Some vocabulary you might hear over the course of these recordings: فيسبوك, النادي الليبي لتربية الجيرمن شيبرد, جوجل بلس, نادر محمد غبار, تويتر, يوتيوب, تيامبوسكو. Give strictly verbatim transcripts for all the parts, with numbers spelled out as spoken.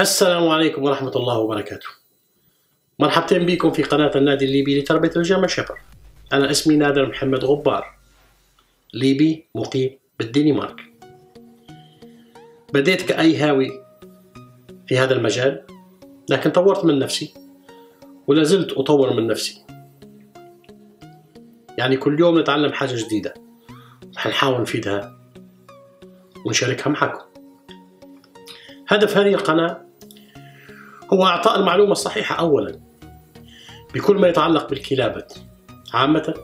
السلام عليكم ورحمة الله وبركاته. مرحبتين بكم في قناة النادي الليبي لتربية الجيرمن شيبرد. أنا اسمي نادر محمد غبار، ليبي مقيم بالدنمارك. بديت كأي هاوي في هذا المجال، لكن طورت من نفسي ولازلت أطور من نفسي، يعني كل يوم نتعلم حاجة جديدة حنحاول نفيدها ونشاركها معكم. هدف هذه القناة هو إعطاء المعلومة الصحيحة أولا بكل ما يتعلق بالكلابة عامة،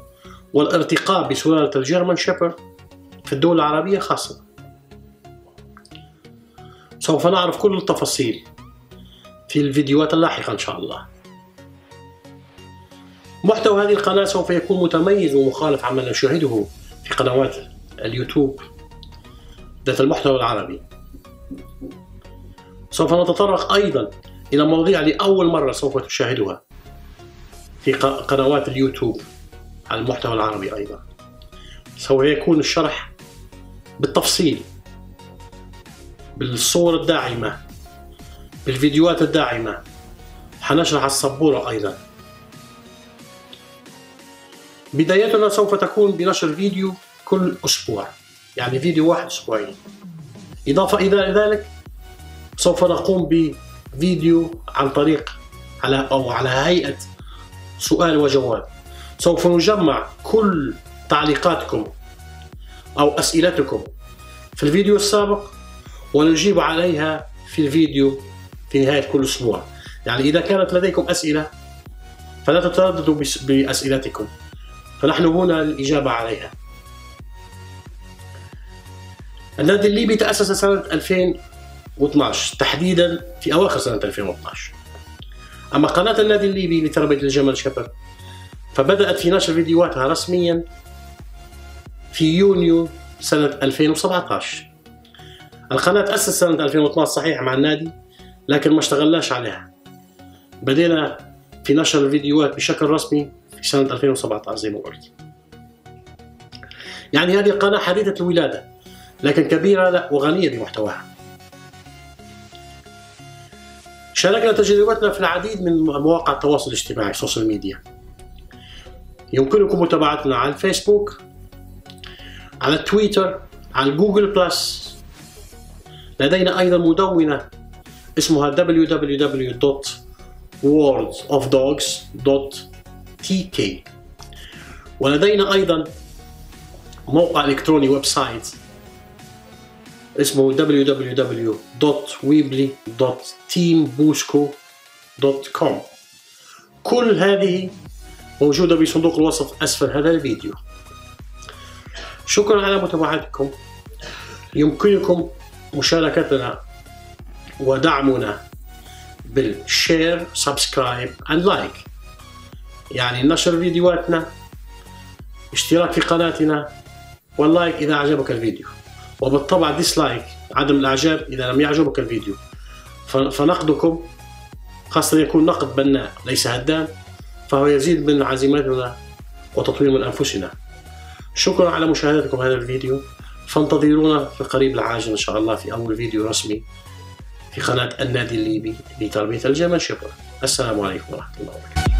والارتقاء بسلالة الجيرمن شيبرد في الدول العربية خاصة. سوف نعرف كل التفاصيل في الفيديوهات اللاحقة إن شاء الله. محتوى هذه القناة سوف يكون متميز ومخالف عما نشاهده في قنوات اليوتيوب ذات المحتوى العربي. سوف نتطرق أيضا إلى مواضيع لأول مرة سوف تشاهدها في قنوات اليوتيوب على المحتوى العربي. أيضا سوف يكون الشرح بالتفصيل، بالصور الداعمة، بالفيديوهات الداعمة. حنشرح السبورة أيضا. بدايتنا سوف تكون بنشر فيديو كل أسبوع، يعني فيديو واحد أسبوعيا. إضافة إلى ذلك سوف نقوم بفيديو عن طريق على أو على هيئة سؤال وجواب. سوف نجمع كل تعليقاتكم أو أسئلتكم في الفيديو السابق ونجيب عليها في الفيديو في نهاية كل أسبوع. يعني إذا كانت لديكم أسئلة فلا تترددوا بأسئلتكم، فنحن هنا للإجابة عليها. النادي الليبي تأسس سنة ألفين واثناعش، تحديدا في أواخر سنة ألفين واثناعش. أما قناة النادي الليبي لتربية الجيرمن شيبرد فبدأت في نشر فيديوهاتها رسميا في يونيو سنة ألفين وسبعطاش. القناة تأسست سنة ألفين واثناعش صحيح مع النادي، لكن ما اشتغلناش عليها. بدينا في نشر الفيديوهات بشكل رسمي في سنة ألفين وسبعطاش زي ما قلت. يعني هذه القناة حديثة الولادة، لكن كبيرة وغنية بمحتواها. شاركنا تجربتنا في العديد من مواقع التواصل الاجتماعي السوشيال ميديا. يمكنكم متابعتنا على الفيسبوك، على تويتر، على جوجل بلس. لدينا أيضا مدونة اسمها دبليو دبليو دبليو دوت وورلد اوف دوغز دوت تي كي، ولدينا أيضا موقع إلكتروني ويب سايت اسمه دبليو دبليو دبليو دوت ويبلي دوت تيامبوسكو دوت كوم. كل هذه موجودة بصندوق الوصف أسفل هذا الفيديو. شكرا على متابعتكم. يمكنكم مشاركتنا ودعمنا بالشير، سبسكرايب اند لايك، يعني نشر فيديوهاتنا، اشتراك في قناتنا، واللايك إذا أعجبك الفيديو، وبالطبع ديسلايك، عدم الإعجاب إذا لم يعجبك الفيديو. فنقدكم خاصة يكون نقد بناء ليس هدام، فهو يزيد من عزيمتنا وتطوير من أنفسنا. شكرا على مشاهدتكم هذا الفيديو، فانتظرونا في القريب العاجل إن شاء الله في أول فيديو رسمي في قناة النادي الليبي لتربية الجيرمن شيبرد. السلام عليكم ورحمة الله وبركاته.